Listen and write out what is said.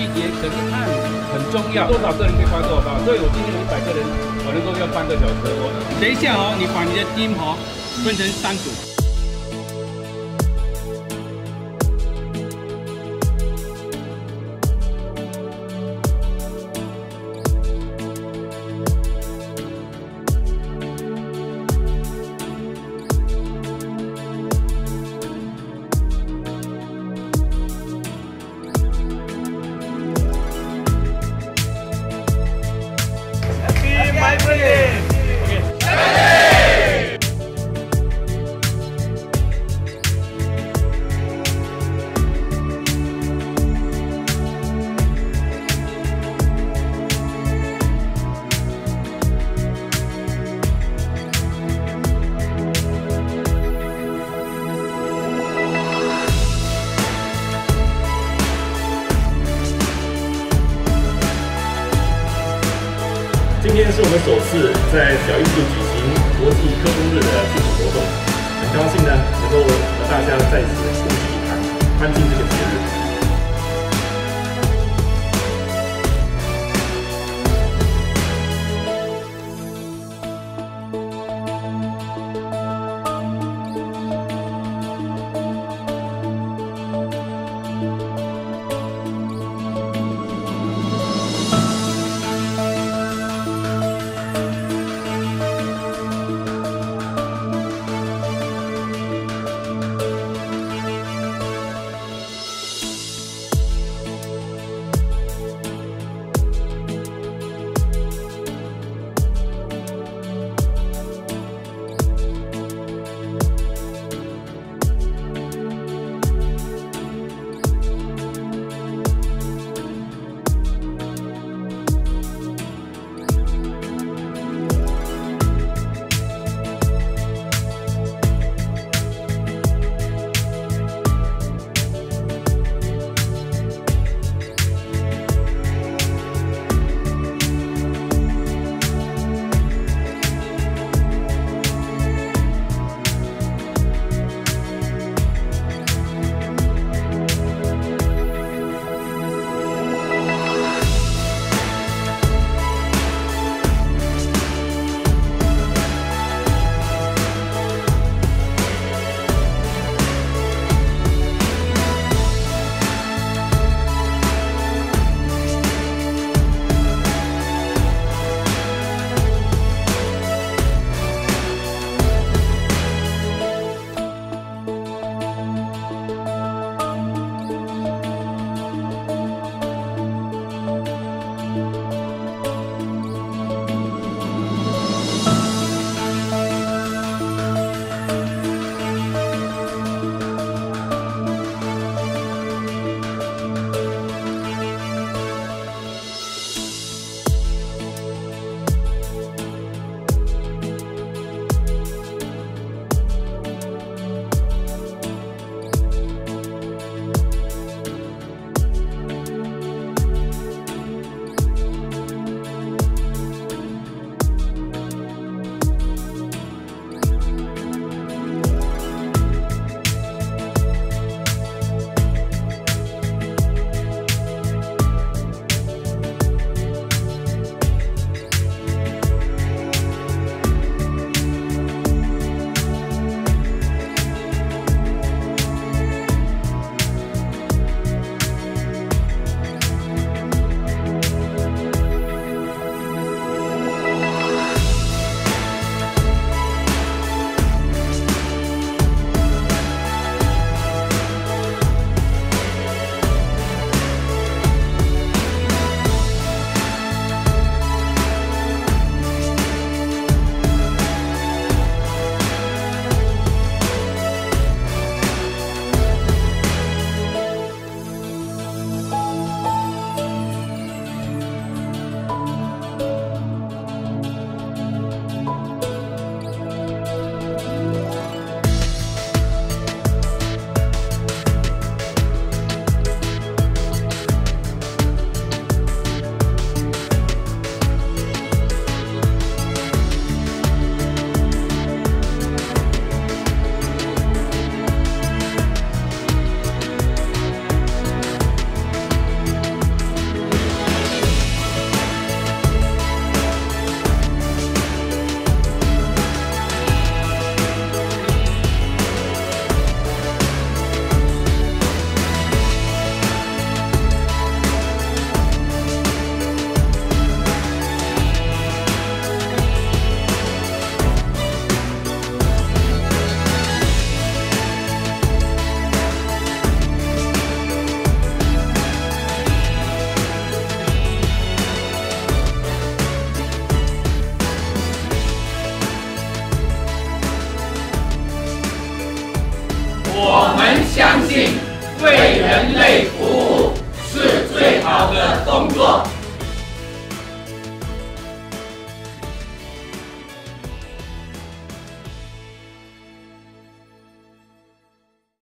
细节可以按很重要，多少个人可以帮助我吧？所以我今天100个人，我能够要3个小时。我等一下哦，你把你的 team 哦分成3组。 今天是我们首次在小艺术举行国际科工日的庆祝活动，很高兴呢能够和大家在此共聚一堂，欢庆这个节日。的工作。